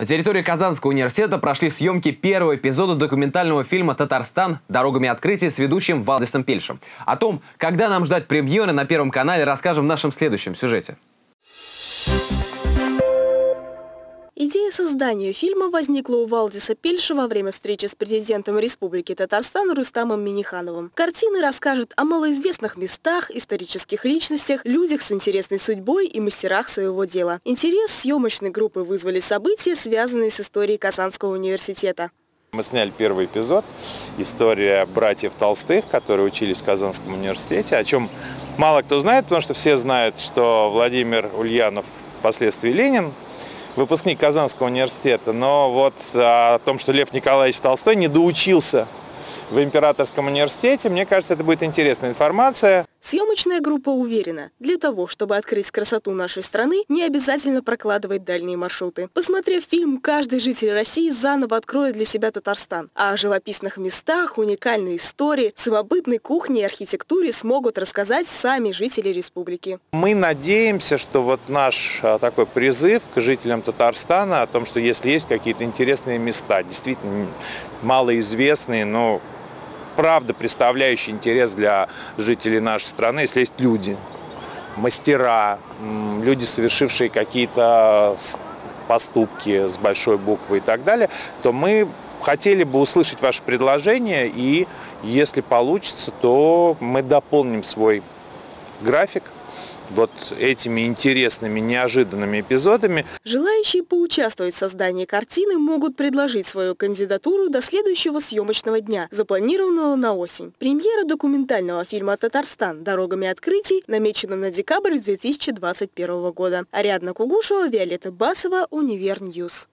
На территории Казанского университета прошли съемки первого эпизода документального фильма «Татарстан. Дорогами открытий» с ведущим Валдисом Пельшем. О том, когда нам ждать премьеры на Первом канале, расскажем в нашем следующем сюжете. Идея создания фильма возникла у Валдиса Пельша во время встречи с президентом Республики Татарстан Рустамом Миннихановым. Картины расскажут о малоизвестных местах, исторических личностях, людях с интересной судьбой и мастерах своего дела. Интерес съемочной группы вызвали события, связанные с историей Казанского университета. Мы сняли первый эпизод «История братьев Толстых», которые учились в Казанском университете, о чем мало кто знает, потому что все знают, что Владимир Ульянов, впоследствии Ленин, выпускник Казанского университета, но вот о том, что Лев Николаевич Толстой не доучился в Императорском университете, мне кажется, это будет интересная информация. Съемочная группа уверена, для того, чтобы открыть красоту нашей страны, не обязательно прокладывать дальние маршруты. Посмотрев фильм, каждый житель России заново откроет для себя Татарстан. А о живописных местах, уникальной истории, самобытной кухне и архитектуре смогут рассказать сами жители республики. Мы надеемся, что вот наш такой призыв к жителям Татарстана о том, что если есть какие-то интересные места, действительно малоизвестные, но правда представляющий интерес для жителей нашей страны, если есть люди, мастера, люди, совершившие какие-то поступки с большой буквы и так далее, то мы хотели бы услышать ваше предложение, и если получится, то мы дополним свой график вот этими интересными, неожиданными эпизодами. Желающие поучаствовать в создании картины могут предложить свою кандидатуру до следующего съемочного дня, запланированного на осень. Премьера документального фильма «Татарстан. Дорогами открытий» намечена на декабрь 2021 года. Ариадна Кугушева, Виолетта Басова, Универньюз.